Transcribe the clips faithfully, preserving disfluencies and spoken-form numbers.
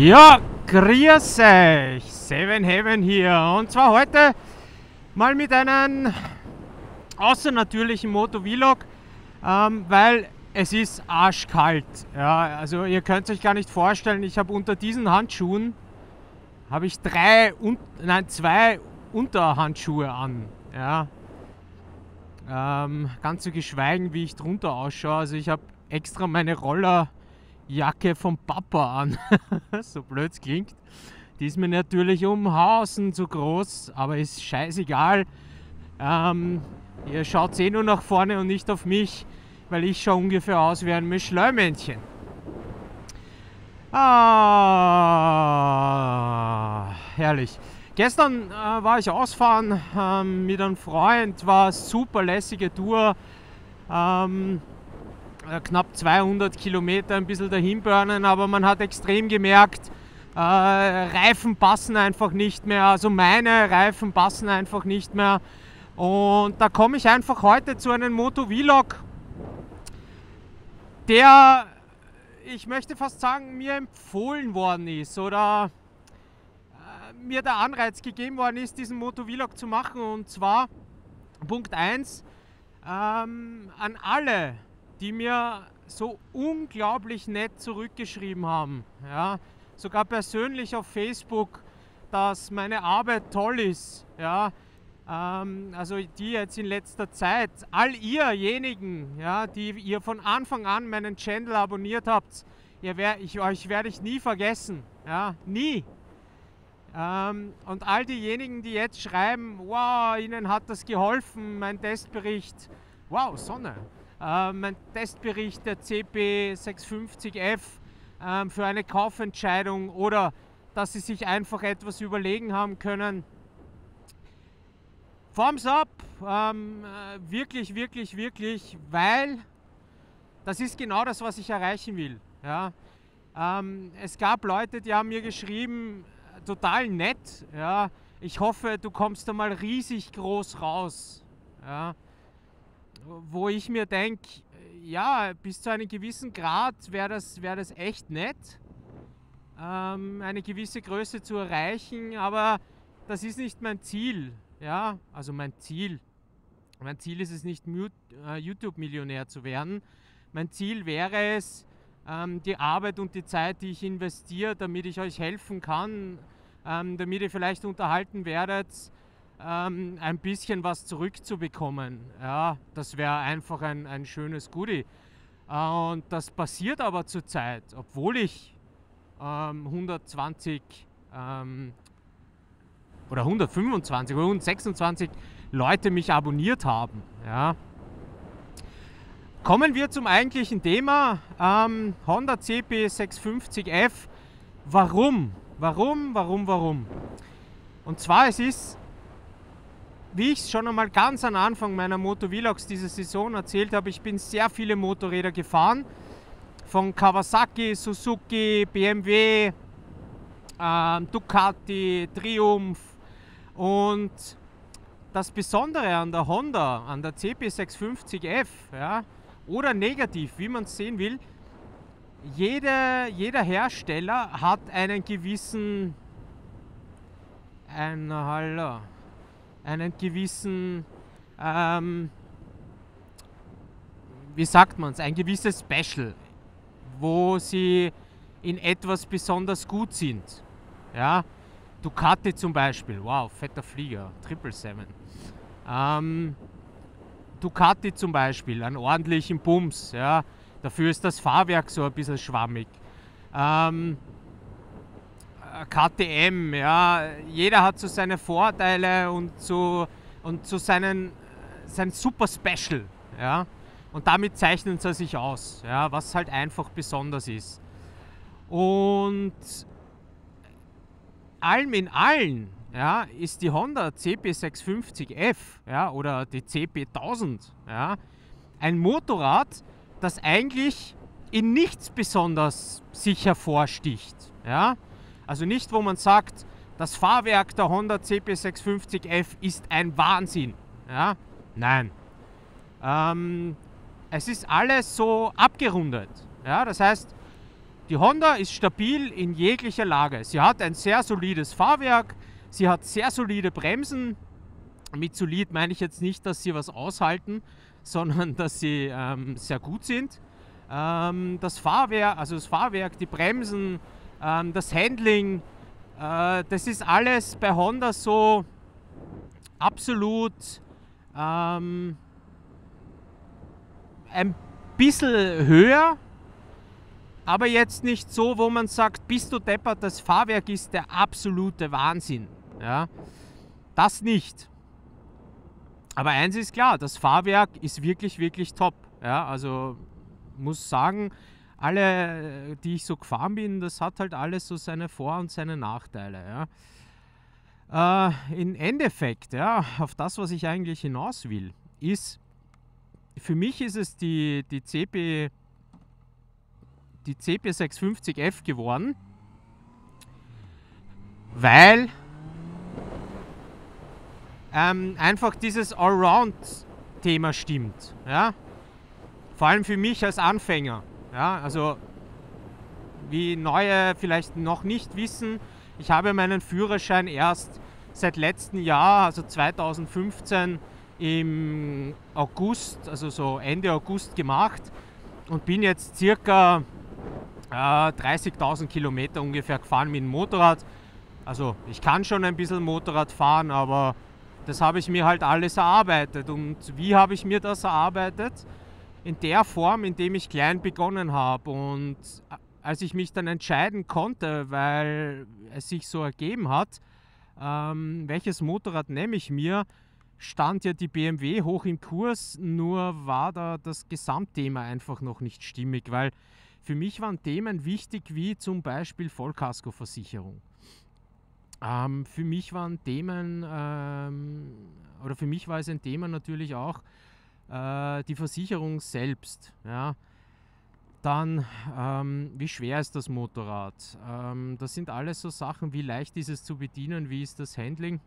Ja, grüß euch! seven heaven hier. Und zwar heute mal mit einem außernatürlichen Moto-Vlog, ähm, weil es ist arschkalt. Ja, also ihr könnt es euch gar nicht vorstellen, ich habe unter diesen Handschuhen habe ich drei, un nein, zwei Unterhandschuhe an. Ja. Ähm, ganz zu geschweigen, wie ich drunter ausschaue. Also ich habe extra meine Roller... Jacke vom Papa an, so blöd es klingt. Die ist mir natürlich um Hausen zu groß, aber ist scheißegal. Ähm, ihr schaut eh nur nach vorne und nicht auf mich, weil ich schaue ungefähr aus wie ein Michelin-Männchen. Ah, herrlich. Gestern äh, war ich ausfahren ähm, mit einem Freund, war eine super lässige Tour. Ähm, Knapp zweihundert Kilometer ein bisschen dahin burnen, aber man hat extrem gemerkt, äh, Reifen passen einfach nicht mehr, also meine Reifen passen einfach nicht mehr. Und da komme ich einfach heute zu einem Moto-Vlog, der, ich möchte fast sagen, mir empfohlen worden ist oder äh, mir der Anreiz gegeben worden ist, diesen Moto-Vlog zu machen. Und zwar Punkt eins, ähm, an alle, die mir so unglaublich nett zurückgeschrieben haben. Ja, sogar persönlich auf Facebook, dass meine Arbeit toll ist. Ja, ähm, also die jetzt in letzter Zeit, all ihrjenigen, ja, die ihr von Anfang an meinen Channel abonniert habt, ihr wär, ich, euch werde ich nie vergessen. Ja, nie. Ähm, und all diejenigen, die jetzt schreiben, wow, ihnen hat das geholfen, mein Testbericht, wow, Sonne. Uh, mein Testbericht der C B sechs fünfzig F uh, für eine Kaufentscheidung oder dass sie sich einfach etwas überlegen haben können. Thumbs up, uh, wirklich, wirklich, wirklich, weil das ist genau das, was ich erreichen will. Ja? Uh, es gab Leute, die haben mir geschrieben, total nett, ja? Ich hoffe, du kommst da mal riesig groß raus. Ja? Wo ich mir denke, ja, bis zu einem gewissen Grad wäre das, wär das echt nett, ähm, eine gewisse Größe zu erreichen, aber das ist nicht mein Ziel, ja, also mein Ziel, mein Ziel ist es nicht, YouTube-Millionär zu werden, mein Ziel wäre es, ähm, die Arbeit und die Zeit, die ich investiere, damit ich euch helfen kann, ähm, damit ihr vielleicht unterhalten werdet, Ähm, ein bisschen was zurückzubekommen. Ja, das wäre einfach ein, ein schönes Goodie. Äh, und das passiert aber zurzeit, obwohl ich ähm, hundertzwanzig ähm, oder hundertfünfundzwanzig oder hundertsechsundzwanzig Leute mich abonniert haben. Ja. Kommen wir zum eigentlichen Thema, ähm, Honda C B sechs fünfzig F. Warum? Warum, warum, warum? Und zwar, es ist, wie ich es schon einmal ganz am Anfang meiner Moto-Vlogs diese Saison erzählt habe, ich bin sehr viele Motorräder gefahren. Von Kawasaki, Suzuki, B M W, äh, Ducati, Triumph. Und das Besondere an der Honda, an der C B sechs fünfzig F, ja, oder negativ, wie man es sehen will, jede, jeder Hersteller hat einen gewissen... Ein, hallo... einen gewissen, ähm, wie sagt man es, ein gewisses Special, wo sie in etwas besonders gut sind. Ja? Ducati zum Beispiel, wow, fetter Flieger, sieben sieben sieben. Ähm, Ducati zum Beispiel, einen ordentlichen Bums, ja? Dafür ist das Fahrwerk so ein bisschen schwammig. Ähm, K T M, ja, jeder hat so seine Vorteile und so, und so seinen, sein super Special, ja, und damit zeichnen sie sich aus, ja, was halt einfach besonders ist. Und allem in allen, ja, ist die Honda C B sechs fünfzig F, ja, oder die C P tausend, ja, ein Motorrad, das eigentlich in nichts besonders sich hervorsticht, ja. Also nicht, wo man sagt, das Fahrwerk der Honda C B sechs fünfzig F ist ein Wahnsinn. Ja? Nein. Ähm, es ist alles so abgerundet. Ja? Das heißt, Die Honda ist stabil in jeglicher Lage. Sie hat ein sehr solides Fahrwerk, sie hat sehr solide Bremsen. Mit solid meine ich jetzt nicht, dass sie was aushalten, sondern dass sie ähm, sehr gut sind. Ähm, das Fahrwerk, also das Fahrwerk, die Bremsen, ähm, das Handling, äh, das ist alles bei Honda so absolut ähm, ein bisschen höher. Aber jetzt nicht so, wo man sagt, bist du deppert, das Fahrwerk ist der absolute Wahnsinn. Ja? Das nicht. Aber eins ist klar, das Fahrwerk ist wirklich, wirklich top. Ja? Also muss sagen, alle, die ich so gefahren bin, das hat halt alles so seine Vor- und seine Nachteile. Ja? Äh, Im Endeffekt, ja, auf das, was ich eigentlich hinaus will, ist, für mich ist es die, die C P... die C B sechs fünfzig F geworden, weil ähm, einfach dieses Allround-Thema stimmt. Ja? Vor allem für mich als Anfänger. Ja? Also, wie Neue vielleicht noch nicht wissen, ich habe meinen Führerschein erst seit letztem Jahr, also zweitausendfünfzehn, im August, also so Ende August gemacht und bin jetzt circa dreißigtausend Kilometer ungefähr gefahren mit dem Motorrad. Also ich kann schon ein bisschen Motorrad fahren, aber das habe ich mir halt alles erarbeitet. Und wie habe ich mir das erarbeitet? In der Form, indem ich klein begonnen habe. Und als ich mich dann entscheiden konnte, weil es sich so ergeben hat, ähm, welches Motorrad nehme ich mir, stand ja die B M W hoch im Kurs, nur war da das Gesamtthema einfach noch nicht stimmig, weil für mich waren Themen wichtig, wie zum Beispiel Vollkaskoversicherung. Ähm, für mich waren Themen, ähm, oder für mich war es ein Thema natürlich auch äh, die Versicherung selbst. Ja. Dann, ähm, wie schwer ist das Motorrad? Ähm, das sind alles so Sachen, wie leicht ist es zu bedienen, wie ist das Handling?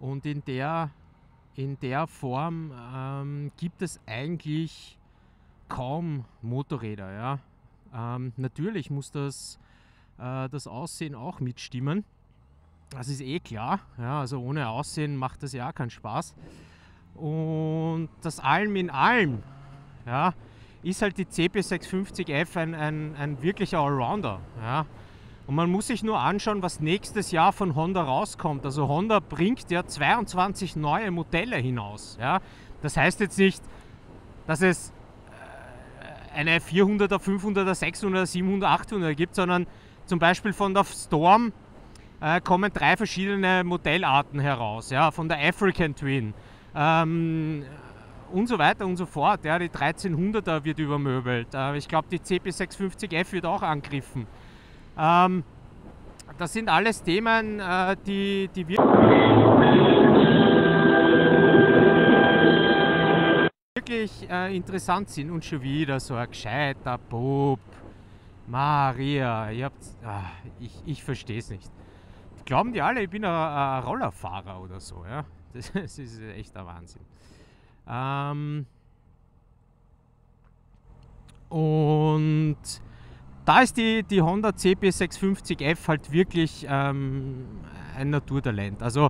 Und in der, in der Form ähm, gibt es eigentlich kaum Motorräder, ja. Ähm, natürlich muss das, äh, das Aussehen auch mitstimmen. Das ist eh klar. Ja, also ohne Aussehen macht das ja auch keinen Spaß. Und das allem in allem, ja, ist halt die C B sechs fünfzig F ein, ein, ein wirklicher Allrounder. Ja. Und man muss sich nur anschauen, was nächstes Jahr von Honda rauskommt. Also Honda bringt ja zweiundzwanzig neue Modelle hinaus. Ja. Das heißt jetzt nicht, dass es eine vierhunderter, fünfhunderter, sechshunderter, siebenhunderter, achthunderter gibt, sondern zum Beispiel von der Storm äh, kommen drei verschiedene Modellarten heraus, ja, von der African Twin ähm, und so weiter und so fort. Ja, die dreizehnhunderter wird übermöbelt, äh, ich glaube die C B sechs fünfzig F wird auch angegriffen. Ähm, das sind alles Themen, äh, die, die wir wirklich äh, interessant sind. Und schon wieder so ein gescheiter Bub. Maria, ihr habt, ach, ich, ich verstehe es nicht. Glauben die alle, ich bin ein, ein Rollerfahrer oder so, ja? Das, das ist echt der Wahnsinn. Ähm Und da ist die, die Honda C B sechs fünfzig F halt wirklich ähm, ein Naturtalent. Also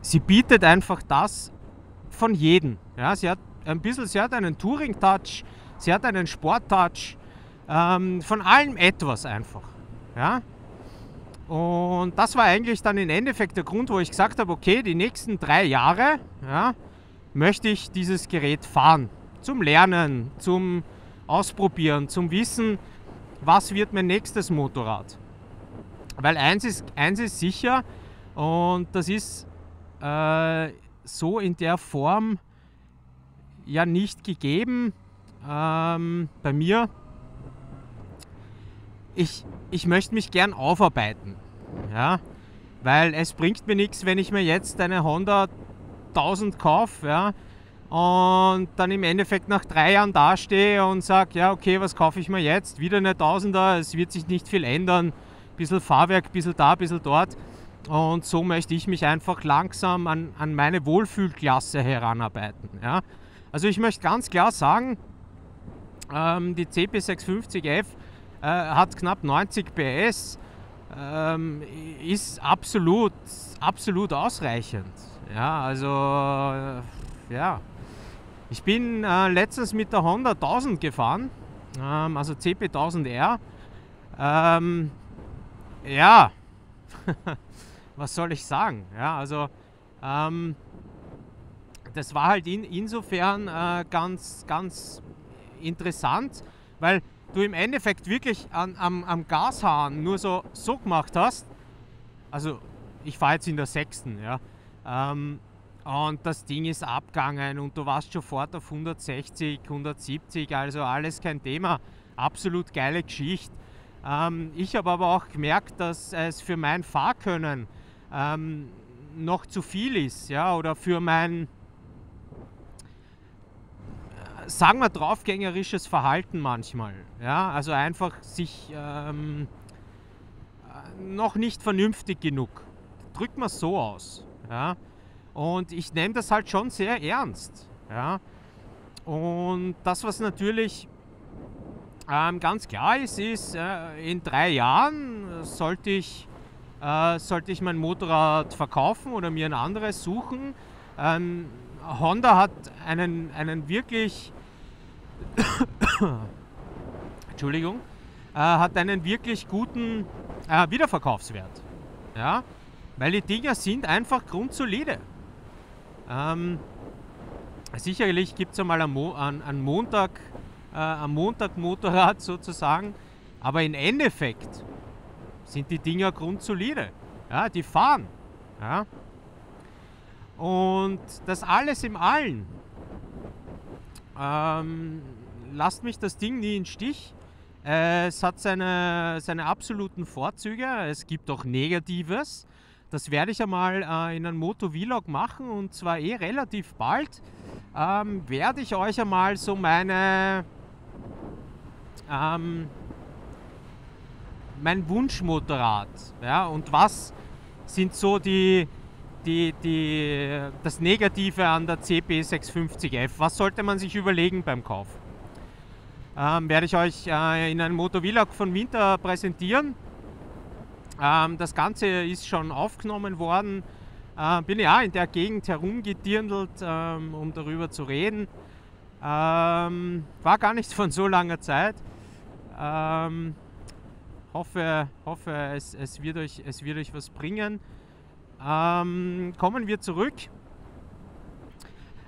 sie bietet einfach das von jedem. Ja, sie hat ein bisschen, sie hat einen Touring-Touch, sie hat einen Sport-Touch, ähm, von allem etwas einfach. Ja? Und das war eigentlich dann im Endeffekt der Grund, wo ich gesagt habe, okay, die nächsten drei Jahre, ja, möchte ich dieses Gerät fahren. Zum Lernen, zum Ausprobieren, zum Wissen, was wird mein nächstes Motorrad. Weil eins ist, eins ist sicher, und das ist äh, so in der Form ja nicht gegeben ähm, bei mir. Ich, ich möchte mich gern aufarbeiten, ja, weil es bringt mir nichts, wenn ich mir jetzt eine Honda tausend kaufe, ja, und dann im Endeffekt nach drei Jahren dastehe und sage, ja okay, was kaufe ich mir jetzt? Wieder eine Tausender, es wird sich nicht viel ändern, ein bisschen Fahrwerk, ein bisschen da, ein bisschen dort. Und so möchte ich mich einfach langsam an, an meine Wohlfühlklasse heranarbeiten. Ja? Also ich möchte ganz klar sagen, Ähm, die C B sechshundertfünfzig F äh, hat knapp neunzig P S, ähm, ist absolut, absolut ausreichend. Ja, also, äh, ja. Ich bin äh, letztens mit der Honda tausend gefahren, ähm, also C P tausend R. Ähm, ja, was soll ich sagen? Ja, also, ähm, das war halt in, insofern äh, ganz, ganz interessant, weil du im Endeffekt wirklich an, am, am Gashahn nur so, so gemacht hast. Also, ich fahre jetzt in der sechsten, ja. Ähm, Und das Ding ist abgegangen und du warst schon fort auf hundertsechzig, hundertsiebzig, also alles kein Thema. Absolut geile Geschichte. Ähm, ich habe aber auch gemerkt, dass es für mein Fahrkönnen ähm, noch zu viel ist, ja, oder für mein, sagen wir, draufgängerisches Verhalten manchmal. Ja, also einfach sich ähm, noch nicht vernünftig genug. Drückt man es so aus. Ja. Und ich nehme das halt schon sehr ernst. Ja. Und das, was natürlich ähm, ganz klar ist, ist, äh, in drei Jahren sollte ich, äh, sollte ich mein Motorrad verkaufen oder mir ein anderes suchen. Ähm, Honda hat einen, einen wirklich Entschuldigung, äh, hat einen wirklich guten äh, Wiederverkaufswert. Ja? Weil die Dinger sind einfach grundsolide. Ähm, sicherlich gibt es einmal am, Mo an, an Montag, äh, am Montag Motorrad sozusagen, aber im Endeffekt sind die Dinger grundsolide, ja, die fahren, ja. Und das alles im Allen ähm, lasst mich das Ding nie im Stich. äh, es hat seine, seine absoluten Vorzüge, es gibt auch Negatives. Das werde ich einmal äh, in einem Moto-Vlog machen, und zwar eh relativ bald. Ähm, werde ich euch einmal so meine, ähm, mein Wunschmotorrad, ja, und was sind so die, die, die, das Negative an der C B sechshundertfünfzig F, was sollte man sich überlegen beim Kauf. Ähm, werde ich euch äh, in einem Moto-Vlog von Winter präsentieren. Ähm, das Ganze ist schon aufgenommen worden. Äh, bin ja in der Gegend herumgedirndelt, ähm, um darüber zu reden. Ähm, war gar nicht von so langer Zeit. Ähm, hoffe, hoffe es, es, wird euch, es wird euch was bringen. Ähm, kommen wir zurück.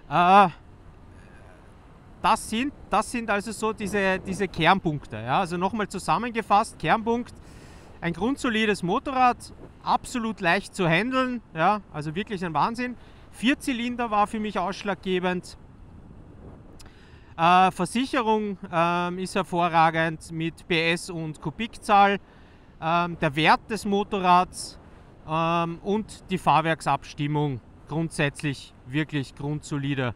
Äh, das, sind, das sind also so diese, diese Kernpunkte. Ja? Also nochmal zusammengefasst, Kernpunkt: ein grundsolides Motorrad, absolut leicht zu handeln, ja, also wirklich ein Wahnsinn. Vierzylinder war für mich ausschlaggebend. Äh, Versicherung ähm, ist hervorragend mit P S und Kubikzahl. Ähm, der Wert des Motorrads ähm, und die Fahrwerksabstimmung grundsätzlich wirklich grundsolide.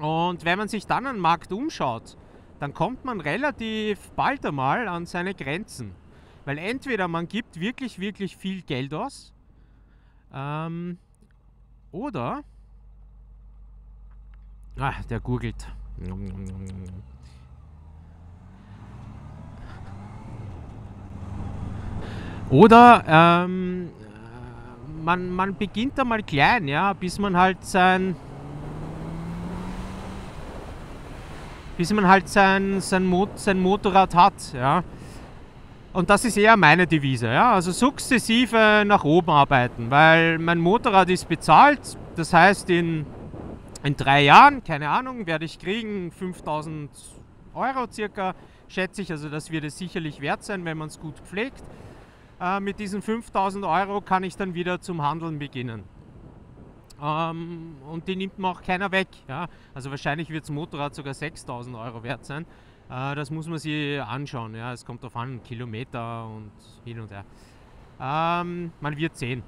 Und wenn man sich dann am Markt umschaut, dann kommt man relativ bald einmal an seine Grenzen. Weil entweder man gibt wirklich, wirklich viel Geld aus, ähm, oder... Ah, der gurgelt. Oder ähm, man, man beginnt einmal klein, ja, bis man halt sein... bis man halt sein, sein, Mo sein Motorrad hat, ja. Und das ist eher meine Devise, ja. Also sukzessive nach oben arbeiten, weil mein Motorrad ist bezahlt. Das heißt, in, in drei Jahren, keine Ahnung, werde ich kriegen fünftausend Euro circa, schätze ich. Also das wird es sicherlich wert sein, wenn man es gut pflegt. Äh, mit diesen fünftausend Euro kann ich dann wieder zum Handeln beginnen. Um, und die nimmt mir auch keiner weg. Ja? Also wahrscheinlich wird das Motorrad sogar sechstausend Euro wert sein. Äh, das muss man sich anschauen. Ja? Es kommt auf einen Kilometer und hin und her. Ähm, man wird sehen.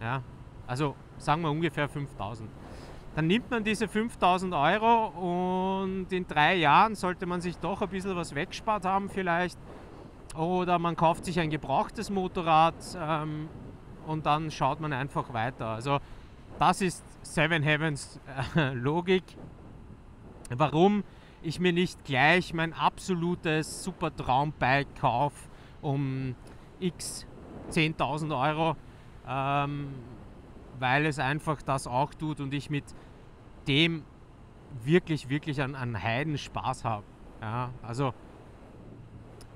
Ja? Also sagen wir ungefähr fünftausend. Dann nimmt man diese fünftausend Euro, und in drei Jahren sollte man sich doch ein bisschen was weggespart haben vielleicht. Oder man kauft sich ein gebrauchtes Motorrad, ähm, und dann schaut man einfach weiter. Also das ist Seven Heavens äh, Logik. Warum ich mir nicht gleich mein absolutes super Traumbike kaufe um x zehntausend Euro, ähm, weil es einfach das auch tut und ich mit dem wirklich, wirklich an, an Heiden Spaß habe. Ja, also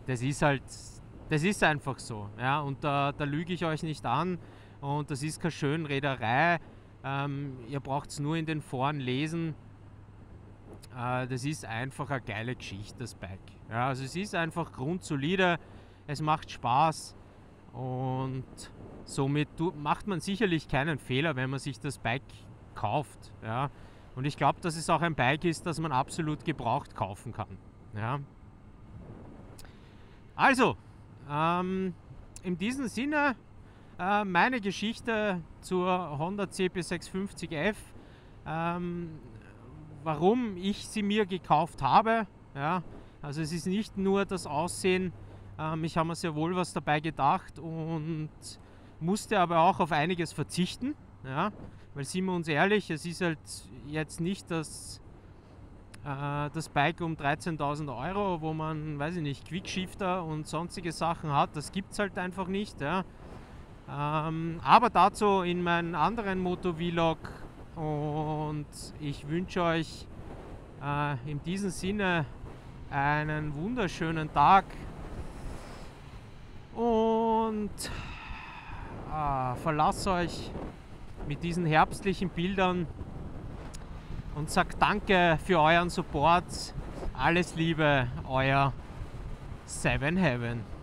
das ist halt, das ist einfach so. Ja, und da, da lüge ich euch nicht an und das ist keine Schönrederei. Ähm, ihr braucht es nur in den Foren lesen. Äh, das ist einfach eine geile Geschichte, das Bike. Ja, also es ist einfach grundsolide, es macht Spaß und somit macht man sicherlich keinen Fehler, wenn man sich das Bike kauft. Ja. Und ich glaube, dass es auch ein Bike ist, das man absolut gebraucht kaufen kann. Ja. Also, ähm, in diesem Sinne äh, meine Geschichte zur Honda C B sechshundertfünfzig F, ähm, warum ich sie mir gekauft habe. Ja. Also es ist nicht nur das Aussehen, ähm, ich habe mir sehr wohl was dabei gedacht und musste aber auch auf einiges verzichten. Ja. Weil, sind wir uns ehrlich, es ist halt jetzt nicht das, äh, das Bike um dreizehntausend Euro, wo man, weiß ich nicht, Quickshifter und sonstige Sachen hat. Das gibt es halt einfach nicht. Ja. Ähm, aber dazu in meinem anderen Moto-Vlog. Und ich wünsche euch äh, in diesem Sinne einen wunderschönen Tag. Und äh, verlasse euch mit diesen herbstlichen Bildern und sagt danke für euren Support. Alles Liebe, euer seven heaven.